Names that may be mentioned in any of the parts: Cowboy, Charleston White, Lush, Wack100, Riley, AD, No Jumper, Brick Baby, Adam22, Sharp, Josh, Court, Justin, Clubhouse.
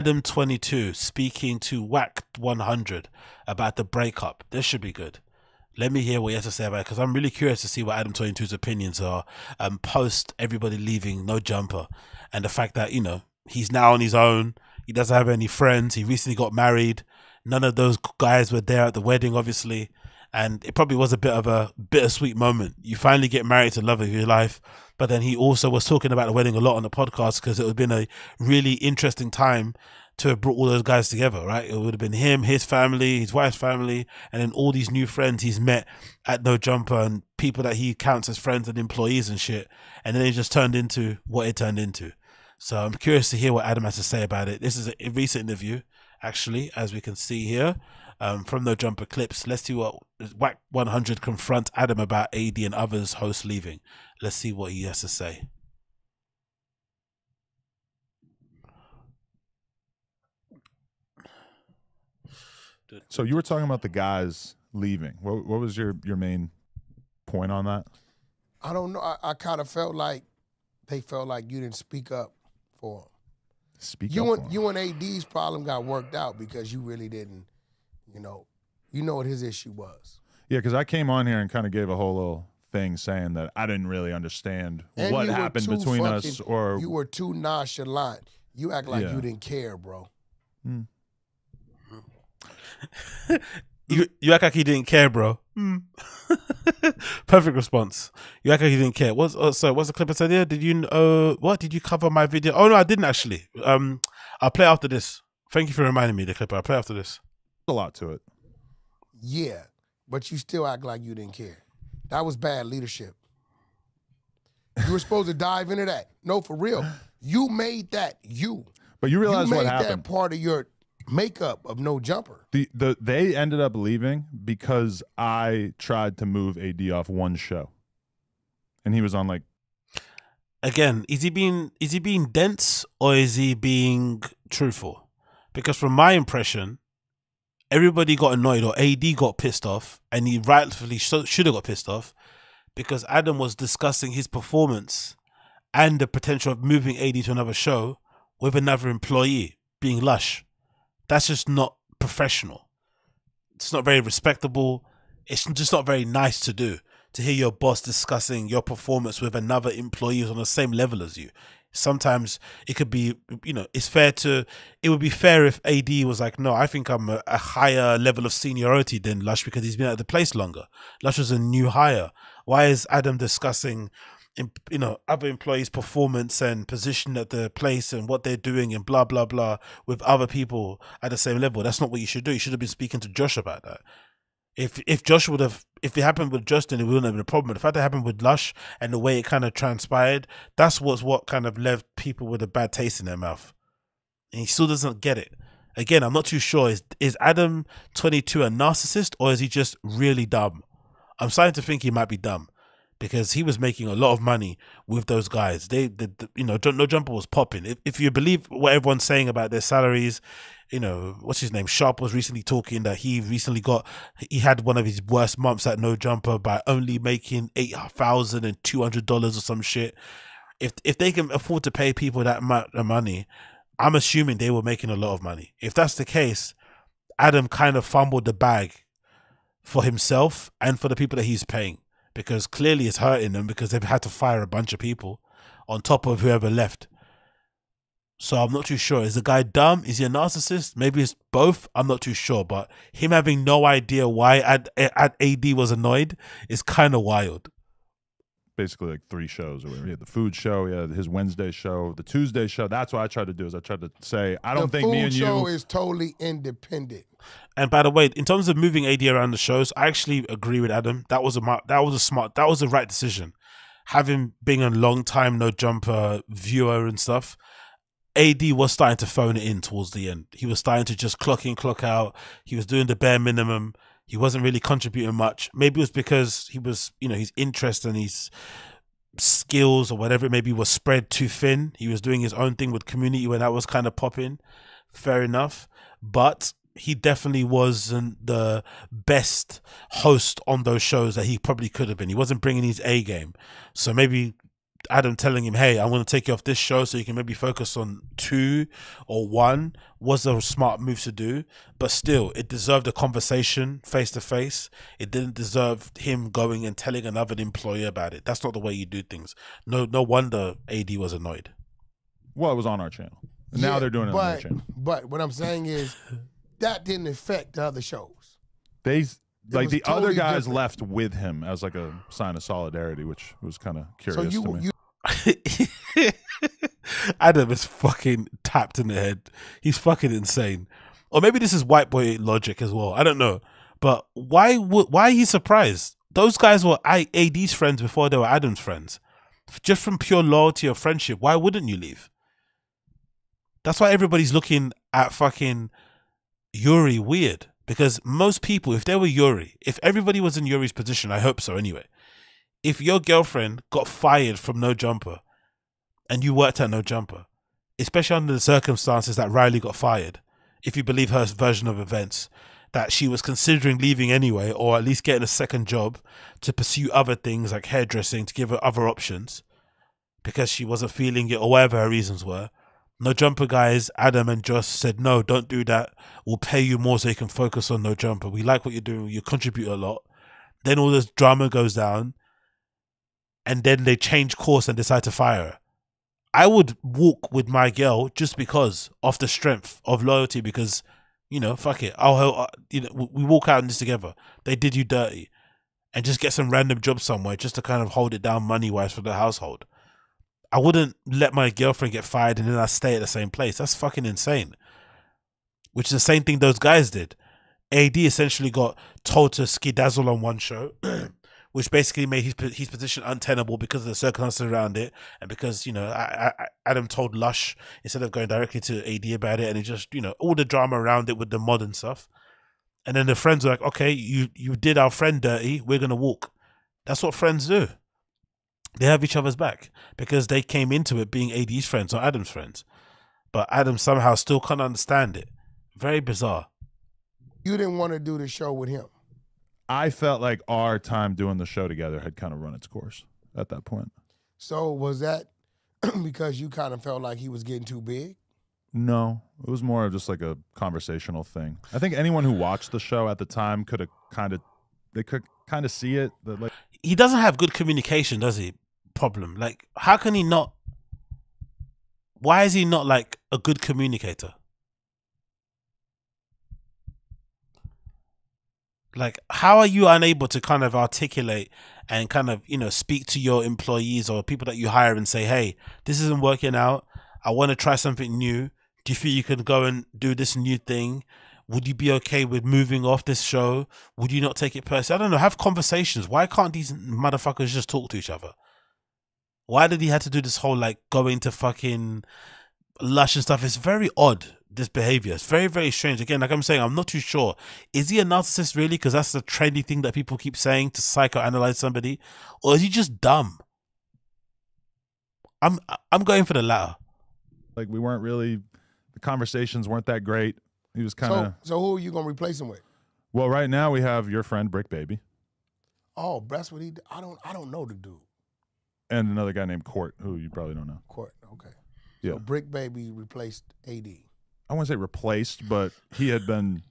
Adam22 speaking to Wack100 about the breakup. This should be good. Let me hear what he has to say about it, because I'm really curious to see what Adam22's opinions are post everybody leaving No Jumper, and the fact that, you know, he's now on his own. He doesn't have any friends. He recently got married. None of those guys were there at the wedding, obviously, and it probably was a bit of a bittersweet moment. You finally get married to the love of your life. But then he also was talking about the wedding a lot on the podcast, because it would have been a really interesting time to have brought all those guys together, right? It would have been him, his family, his wife's family, and then all these new friends he's met at No Jumper and people that he counts as friends and employees and shit. And then it just turned into what it turned into. So I'm curious to hear what Adam has to say about it. This is a recent interview, actually, as we can see here, from No Jumper clips. Let's see what Wack100 confronts Adam about AD and others hosts leaving. Let's see what he has to say. So you were talking about the guys leaving. What was your main point on that? I don't know. I kind of felt like they felt like you didn't speak up for them. You and AD's problem got worked out because you really didn't, you know what his issue was. Yeah, because I came on here and kind of gave a whole little thing saying that I didn't really understand and what happened between us, or you were too nonchalant. You act like you didn't care, bro. Mm. You act like he didn't care, bro. Mm. Perfect response. You act like he didn't care. What's the clip I said here? Did you what? Did you cover my video? Oh no, I didn't actually. I'll play after this. Thank you for reminding me of the clip. I'll play after this. A lot to it. Yeah, but you still act like you didn't care. That was bad leadership. You were supposed to dive into that. No, for real. You made that you. But you realize what happened. You made that part of your makeup of No Jumper. They ended up leaving because I tried to move AD off one show, and he was on like. Again, is he being dense or is he being truthful? Because from my impression, everybody got annoyed, or AD got pissed off, and he rightfully should have got pissed off, because Adam was discussing his performance and the potential of moving AD to another show with another employee, being Lush. That's just not professional. It's not very respectable. It's just not very nice to do, to hear your boss discussing your performance with another employee who's on the same level as you. Sometimes it could be, you know, it's fair to, it would be fair if AD was like, no, I think I'm a higher level of seniority than Lush because he's been at the place longer. Lush was a new hire. Why is Adam discussing, you know, other employees' performance and position at the place and what they're doing and blah, blah, blah with other people at the same level? That's not what you should do. You should have been speaking to Josh about that. If Josh would have, if it happened with Justin, it wouldn't have been a problem. But the fact that it happened with Lush and the way it kind of transpired, that's what kind of left people with a bad taste in their mouth. And he still doesn't get it. Again, I'm not too sure. Is Adam22 a narcissist, or is he just really dumb? I'm starting to think he might be dumb, because he was making a lot of money with those guys. You know, No Jumper was popping. If you believe what everyone's saying about their salaries, you know, what's his name? Sharp was recently talking that he had one of his worst months at No Jumper by only making $8,200 or some shit. If they can afford to pay people that amount of money, I'm assuming they were making a lot of money. If that's the case, Adam kind of fumbled the bag for himself and for the people that he's paying, because clearly it's hurting them, because they've had to fire a bunch of people on top of whoever left. So I'm not too sure. Is the guy dumb? Is he a narcissist? Maybe it's both. I'm not too sure. But him having no idea why AD was annoyed is kind of wild. Basically like three shows or whatever. He had the food show, he had his Wednesday show, the Tuesday show. That's what I tried to do, is I tried to say, I don't think me and you. The food show is totally independent. And by the way, in terms of moving AD around the shows, I actually agree with Adam. That was the right decision. Having being a long time No Jumper viewer and stuff, AD was starting to phone it in towards the end. He was starting to just clock in, clock out. He was doing the bare minimum. He wasn't really contributing much. Maybe it was because he was, you know, his interest and his skills or whatever it maybe was spread too thin. He was doing his own thing with community when that was kind of popping. Fair enough. But he definitely wasn't the best host on those shows that he probably could have been. He wasn't bringing his A game. So maybe Adam telling him, hey, I'm going to take you off this show so you can maybe focus on two or one was a smart move to do, but still it deserved a conversation face to face. It didn't deserve him going and telling another employer about it. That's not the way you do things. No wonder AD was annoyed. Well, it was on our channel. Now they're doing it on our channel. But what I'm saying is that didn't affect the other shows. Like the totally other guys different. Left with him as like a sign of solidarity, which was kind of curious to me. Adam is fucking tapped in the head. He's fucking insane. Or maybe this is white boy logic as well. I don't know. But why are you surprised? Those guys were AD's friends before they were Adam's friends. Just from pure loyalty or friendship, why wouldn't you leave? That's why everybody's looking at fucking Yuri weird. Because most people, if they were Yuri, if everybody was in Yuri's position, I hope so anyway, if your girlfriend got fired from No Jumper and you worked at No Jumper, especially under the circumstances that Riley got fired, if you believe her version of events, that she was considering leaving anyway, or at least getting a second job to pursue other things like hairdressing, to give her other options because she wasn't feeling it or whatever her reasons were. No Jumper guys, Adam and Josh said, no, don't do that. We'll pay you more so you can focus on No Jumper. We like what you're doing. You contribute a lot. Then all this drama goes down and then they change course and decide to fire her. I would walk with my girl just because of the strength of loyalty because, you know, fuck it. I'll help, you know, we walk out in this together. They did you dirty and just get some random job somewhere just to kind of hold it down money-wise for the household. I wouldn't let my girlfriend get fired and then I stay at the same place. That's fucking insane. Which is the same thing those guys did. AD essentially got told to skedazzle on one show, which basically made his position untenable because of the circumstances around it. And because, you know, Adam told Lush instead of going directly to AD about it. And it just, you know, all the drama around it with the modern stuff. And then the friends were like, okay, you did our friend dirty. We're going to walk. That's what friends do. They have each other's back because they came into it being AD's friends or Adam's friends. But Adam somehow still can't understand it. Very bizarre. You didn't want to do the show with him. I felt like our time doing the show together had kind of run its course at that point. So was that because you kind of felt like he was getting too big? No, it was more of just like a conversational thing. I think anyone who watched the show at the time could have kind of, they could kind of see it. That like he doesn't have good communication, does he? Problem. Like, how can he not? Why is he not like a good communicator? Like, how are you unable to kind of articulate and kind of, you know, speak to your employees or people that you hire and say, hey, this isn't working out. I want to try something new. Do you feel you can go and do this new thing? Would you be okay with moving off this show? Would you not take it personally? I don't know. Have conversations. Why can't these motherfuckers just talk to each other? Why did he have to do this whole, like, going to fucking Lush and stuff? It's very odd, this behavior. It's very, very strange. Again, like I'm saying, I'm not too sure. Is he a narcissist, really? Because that's the trendy thing that people keep saying to psychoanalyze somebody. Or is he just dumb? I'm going for the latter. Like, we weren't really, the conversations weren't that great. He was kind of... So who are you going to replace him with? Well, right now we have your friend, Brick Baby. Oh, that's what he... I don't know the dude. And another guy named Court, who you probably don't know. Court, okay. Yeah. So Brick Baby replaced AD. I wouldn't say replaced, but he had been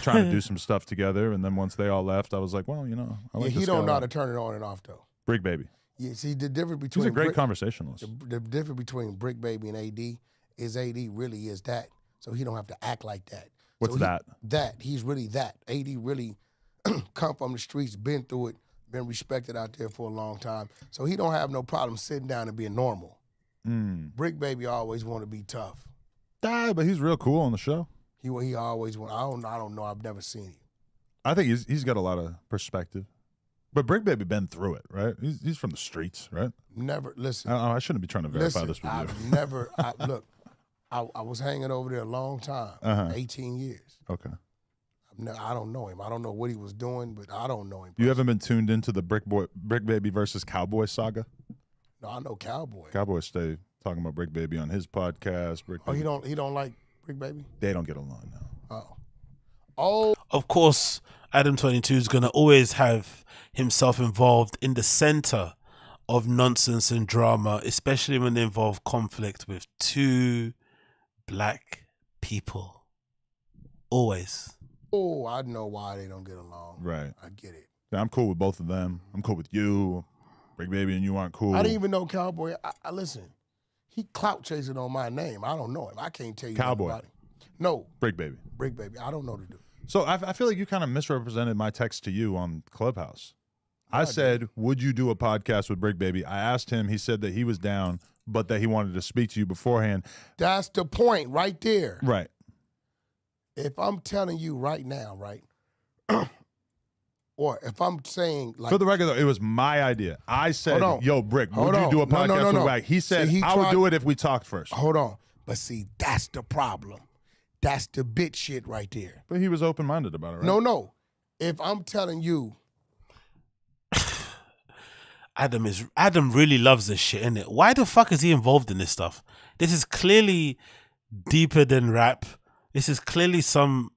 trying to do some stuff together. And then once they all left, I was like, well, you know... he don't know how to turn it on and off, though. Brick Baby. Yeah, see, the difference between... He's a great conversationalist. The difference between Brick Baby and AD is AD really is that. So he don't have to act like that. What's that? That. He's really that. AD really come from the streets, been through it, been respected out there for a long time. So he don't have no problem sitting down and being normal. Mm. Brick Baby always want to be tough. But he's real cool on the show. He always want. I don't know. I've never seen him. I think he's got a lot of perspective. But Brick Baby been through it, right? He's from the streets, right? Never. Listen. I shouldn't be trying to verify this with you. I've never. Look. I was hanging over there a long time, 18 years. Okay. I don't know him. I don't know what he was doing, but I don't know him. You haven't been tuned into the Brick Baby versus Cowboy saga? No, I know Cowboy. Cowboy stay talking about Brick Baby on his podcast. Brick Baby. He don't like Brick Baby? They don't get along now. Oh. Of course, Adam22 is going to always have himself involved in the center of nonsense and drama, especially when they involve conflict with two black people. Always. Oh, I know why they don't get along. Right. I get it. Yeah, I'm cool with both of them. I'm cool with you, Brick Baby, and you aren't cool. I didn't even know Cowboy. I listen, he clout chasing on my name. I don't know him. I can't tell you Cowboy. No. Brick Baby. Brick Baby. I don't know the dude. So I feel like you kind of misrepresented my text to you on Clubhouse. I said, would you do a podcast with Brick Baby? I asked him. He said that he was down, but that he wanted to speak to you beforehand. That's the point right there. Right. If I'm telling you right now, right, or if I'm saying, like, for the record, though, it was my idea. I said, yo, Brick, would you do a podcast with Wack? He said, I would do it if we talked first. Hold on. But see, that's the problem. That's the bitch shit right there. But he was open-minded about it, right? No, no. If I'm telling you, Adam really loves this shit, innit? Why the fuck is he involved in this stuff? This is clearly deeper than rap. This is clearly some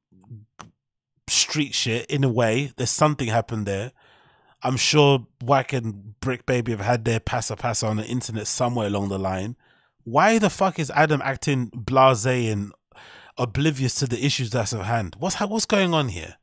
street shit in a way. There's something happened there. I'm sure Wack and Brick Baby have had their passa on the internet somewhere along the line. Why the fuck is Adam acting blasé and oblivious to the issues that's at hand? What's going on here?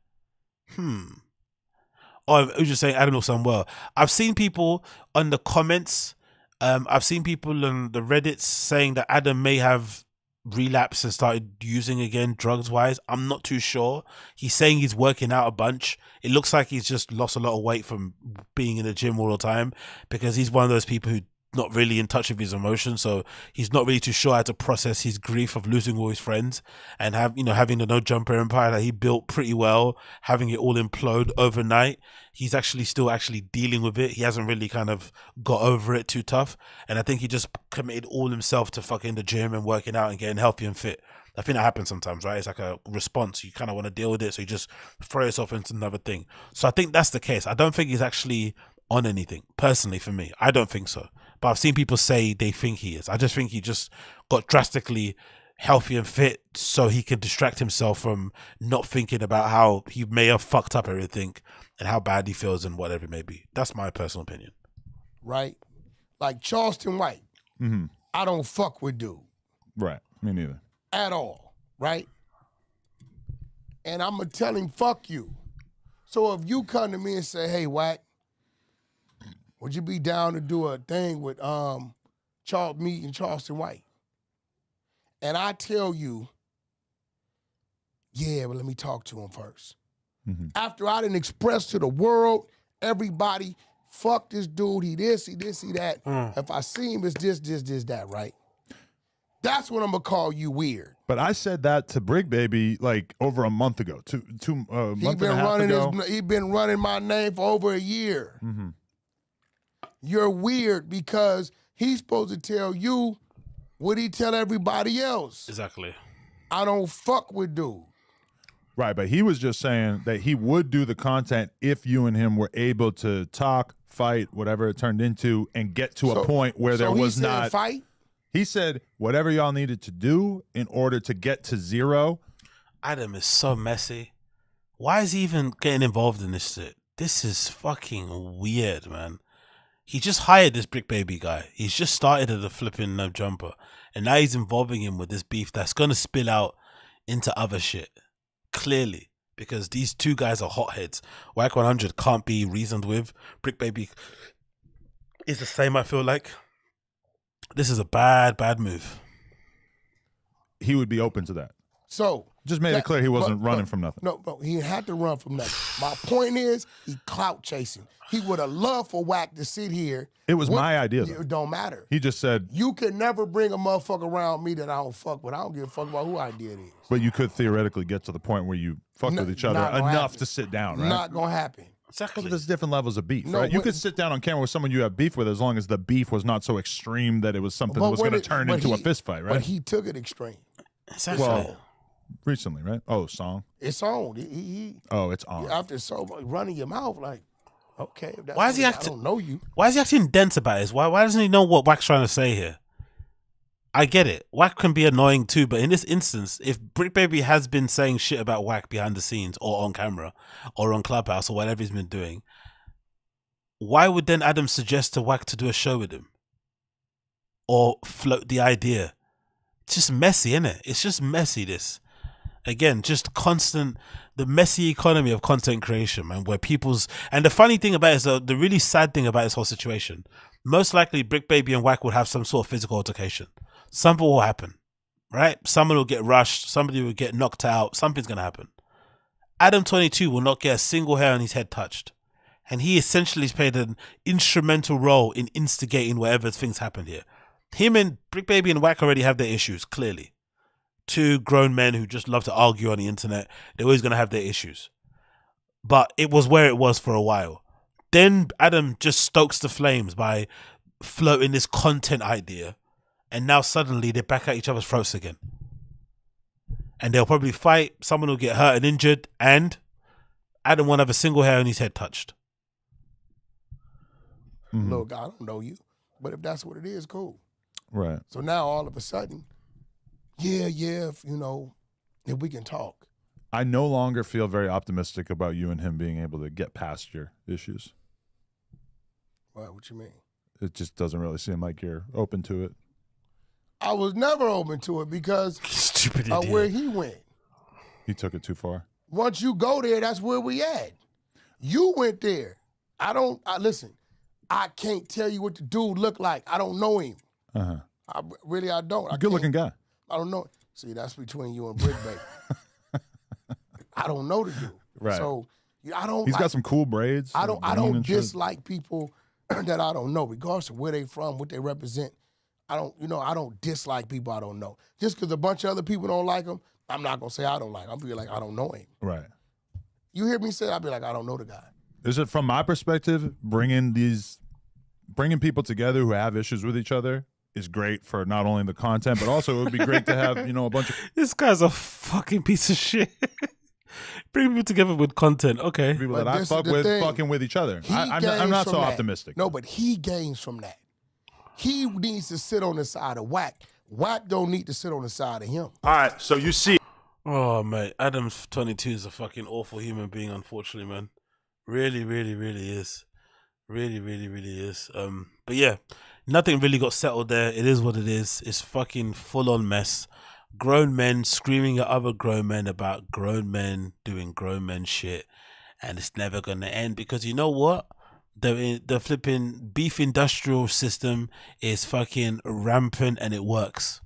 Or it was just saying Adam looks unwell. I've seen people on the comments. I've seen people on the Reddits saying that Adam may have relapsed and started using again drugs-wise. I'm not too sure. He's saying he's working out a bunch. It looks like he's just lost a lot of weight from being in the gym all the time, because he's one of those people who's not really in touch with his emotions, so he's not really too sure how to process his grief of losing all his friends and having the No Jumper empire that he built pretty well, having it all implode overnight. He's still dealing with it. He hasn't really kind of got over it too tough, and I think he just committed all himself to fucking the gym and working out and getting healthy and fit. I think that happens sometimes, right? It's like a response. You kind of want to deal with it, so you just throw yourself into another thing. So I think that's the case. I don't think he's actually on anything, personally, for me. I don't think so. But I've seen people say they think he is. I just think he just got drastically healthy and fit so he can distract himself from not thinking about how he may have fucked up everything and how bad he feels and whatever it may be. That's my personal opinion. Right? Like Charleston White. Mm-hmm. I don't fuck with dude. Right. Me neither. At all. Right? And I'm going to tell him, fuck you. So if you come to me and say, hey, Wack, would you be down to do a thing with me and Charleston White? And I tell you, yeah, but let me talk to him first. Mm-hmm. After I done expressed to the world, everybody, fuck this dude, he this, he that. If I see him, it's this, that, right? That's when I'm going to call you weird. But I said that to Brick Baby like over a month ago, a month and a half ago. He's been running my name for over a year. Mm-hmm. You're weird because he's supposed to tell you what he tell everybody else. Exactly. I don't fuck with dude. Right, but he was just saying that he would do the content if you and him were able to talk, fight, whatever it turned into, and get to a point where there was not fight. He said whatever y'all needed to do in order to get to zero. Adam is so messy. Why is he even getting involved in this shit? This is fucking weird, man. He just hired this Brick Baby guy. He's just started at a flipping No Jumper. And now he's involving him with this beef that's going to spill out into other shit. Clearly. Because these two guys are hotheads. Wack100 can't be reasoned with. Brick Baby is the same, I feel like. This is a bad, bad move. He would be open to that. So just made it clear he wasn't running from nothing. No, bro, he had to run from nothing. My point is, he clout chasing. He would have loved for Wack to sit here. It was my idea. It don't matter. He just said, you can never bring a motherfucker around me that I don't fuck with. I don't give a fuck about who idea it is. But you could theoretically get to the point where you fuck with each other enough to sit down, right? Not gonna happen. Exactly. There's different levels of beef, right? You could sit down on camera with someone you have beef with as long as the beef was not so extreme that it was something that was going to turn into a fist fight, right? But he took it extreme. Exactly. Well, recently, right? Oh, song. It's on. It's on. After so much running your mouth, like, okay. Why is he acting? I don't know you. Why is he acting dense about this? Why doesn't he know what Wack's trying to say here? I get it. Wack can be annoying too, but in this instance, if Brick Baby has been saying shit about Wack behind the scenes or on camera or on Clubhouse or whatever he's been doing, why would then Adam suggest to Wack to do a show with him? Or float the idea? It's just messy, isn't it? It's just messy, this. Again, just constant, the messy economy of content creation, man, where people's... And the funny thing about it is, the really sad thing about this whole situation, most likely Brick Baby and Wack will have some sort of physical altercation. Something will happen, right? Someone will get rushed. Somebody will get knocked out. Something's going to happen. Adam22 will not get a single hair on his head touched. And he essentially has played an instrumental role in instigating whatever things happened here. Him and Brick Baby and Wack already have their issues, clearly. Two grown men who just love to argue on the internet. They're always going to have their issues. But it was where it was for a while. Then Adam just stokes the flames by floating this content idea. And now suddenly they're back at each other's throats again. And they'll probably fight. Someone will get hurt and injured. And Adam won't have a single hair on his head touched. Mm-hmm. Look, I don't know you. But if that's what it is, cool. Right. So now all of a sudden... Yeah, if, you know, if we can talk. I no longer feel very optimistic about you and him being able to get past your issues. What? What you mean? It just doesn't really seem like you're open to it. I was never open to it because stupid of where he went. He took it too far. Once you go there, that's where we at. You went there. Listen, I can't tell you what the dude looked like. I don't know him. Uh-huh. I don't. Good-looking guy. I don't know. See, that's between you and Brick Baby. I don't know the dude. Right. So I don't. He's got some cool braids. I don't dislike people that I don't know, regardless of where they from, what they represent. I don't dislike people I don't know. Just because a bunch of other people don't like them, I'm not gonna say I don't like him. I'll be like, I don't know him. Right. You hear me say? I'll be like, I don't know the guy. Is it from my perspective? Bringing people together who have issues with each other is great for not only the content, but also it would be great to have, you know, a bunch of... This guy's a fucking piece of shit. Bring people together with content, okay. People that I fuck with fucking with each other. I'm not so optimistic. No, but he gains from that. He needs to sit on the side of Wack. Wack don't need to sit on the side of him. All right, so you see... Oh, mate, Adam22 is a fucking awful human being, unfortunately, man. Really, really, really is. Really, really, really is. But yeah... Nothing really got settled there. It is what it is. It's fucking full-on mess. Grown men screaming at other grown men about grown men doing grown men shit. And it's never going to end because you know what? The flipping beef industrial system is fucking rampant and it works.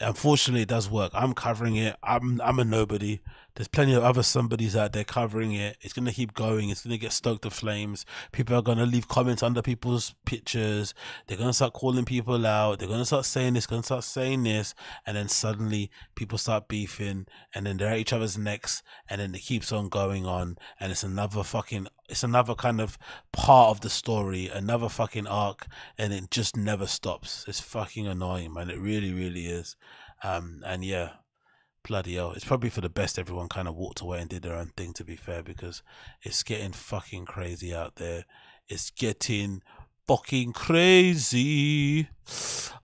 Unfortunately, it does work. I'm covering it. I'm a nobody. There's plenty of other somebodies out there covering it. It's going to keep going. It's going to get stoked to flames. People are going to leave comments under people's pictures. They're going to start calling people out. They're going to start saying this, going to start saying this. And then suddenly people start beefing and then they're at each other's necks and then it keeps on going on. And it's another fucking, it's another kind of part of the story, another fucking arc, and it just never stops. It's fucking annoying, man. It really, really is. And yeah. Bloody hell, it's probably for the best everyone kind of walked away and did their own thing, to be fair, because it's getting fucking crazy out there. It's getting fucking crazy.